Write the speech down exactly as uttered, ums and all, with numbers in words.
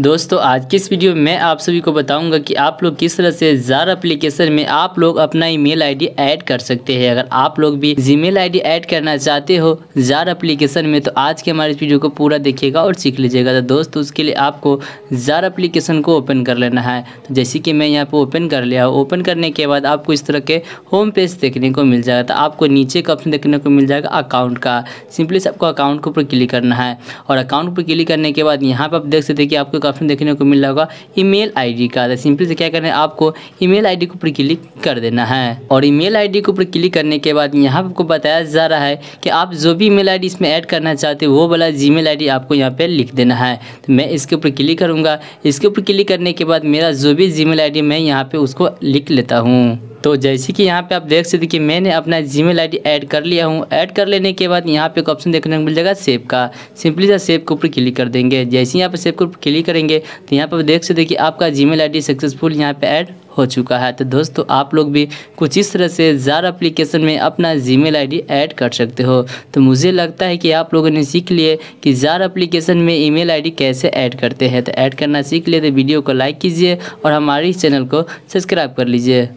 दोस्तों आज के इस वीडियो में मैं आप सभी को बताऊंगा कि आप लोग किस तरह से जार एप्लीकेशन में आप लोग अपना ईमेल आईडी ऐड कर सकते हैं। अगर आप लोग भी जीमेल आईडी ऐड करना चाहते हो जार एप्लीकेशन में तो आज के हमारे इस वीडियो को पूरा देखिएगा और सीख लीजिएगा। तो दोस्तों उसके लिए आपको जार एप्लीकेशन को ओपन कर लेना है। तो जैसे कि मैं यहाँ पर ओपन कर लिया, ओपन करने के बाद आपको इस तरह के होम पेज देखने को मिल जाएगा। तो आपको नीचे का ऑप्शन देखने को मिल जाएगा अकाउंट का। सिंपली आपको अकाउंट के ऊपर क्लिक करना है और अकाउंट पर क्लिक करने के बाद यहाँ पर आप देख सकते हैं कि आपको ऑप्शन देखने को मिल रहा होगा ईमेल आईडी का। सिंपली से क्या करना है, आपको ईमेल आईडी के ऊपर क्लिक कर देना है और ईमेल आईडी के ऊपर क्लिक करने के बाद यहाँ पर आपको बताया जा रहा है कि आप जो भी ईमेल आईडी इसमें ऐड करना चाहते हो वो वाला जीमेल आईडी आपको यहाँ पे लिख देना है। तो मैं इसके ऊपर क्लिक करूँगा। इसके ऊपर क्लिक करने के बाद मेरा जो भी जीमेल आईडी मैं यहाँ पे उसको लिख लेता हूँ। तो जैसे कि यहाँ पे आप देख सकते हैं कि मैंने अपना जीमेल आईडी ऐड कर लिया हूँ। ऐड कर लेने के बाद यहाँ पे एक ऑप्शन देखने को मिल जाएगा सेव का। सिंपली से सेव के ऊपर क्लिक कर देंगे। जैसे ही यहाँ पे सेव के ऊपर क्लिक करेंगे तो यहाँ पे देख सकते हैं कि आपका जीमेल आईडी सक्सेसफुल यहाँ पे ऐड हो चुका है। तो दोस्तों आप लोग भी कुछ इस तरह से जार एप्लीकेशन में अपना जीमेल आईडी ऐड कर सकते हो। तो मुझे लगता है कि आप लोगों ने सीख लिए कि जार एप्लीकेशन में ईमेल आईडी कैसे ऐड करते हैं। तो ऐड करना सीख लिए तो वीडियो को लाइक कीजिए और हमारे इस चैनल को सब्सक्राइब कर लीजिए।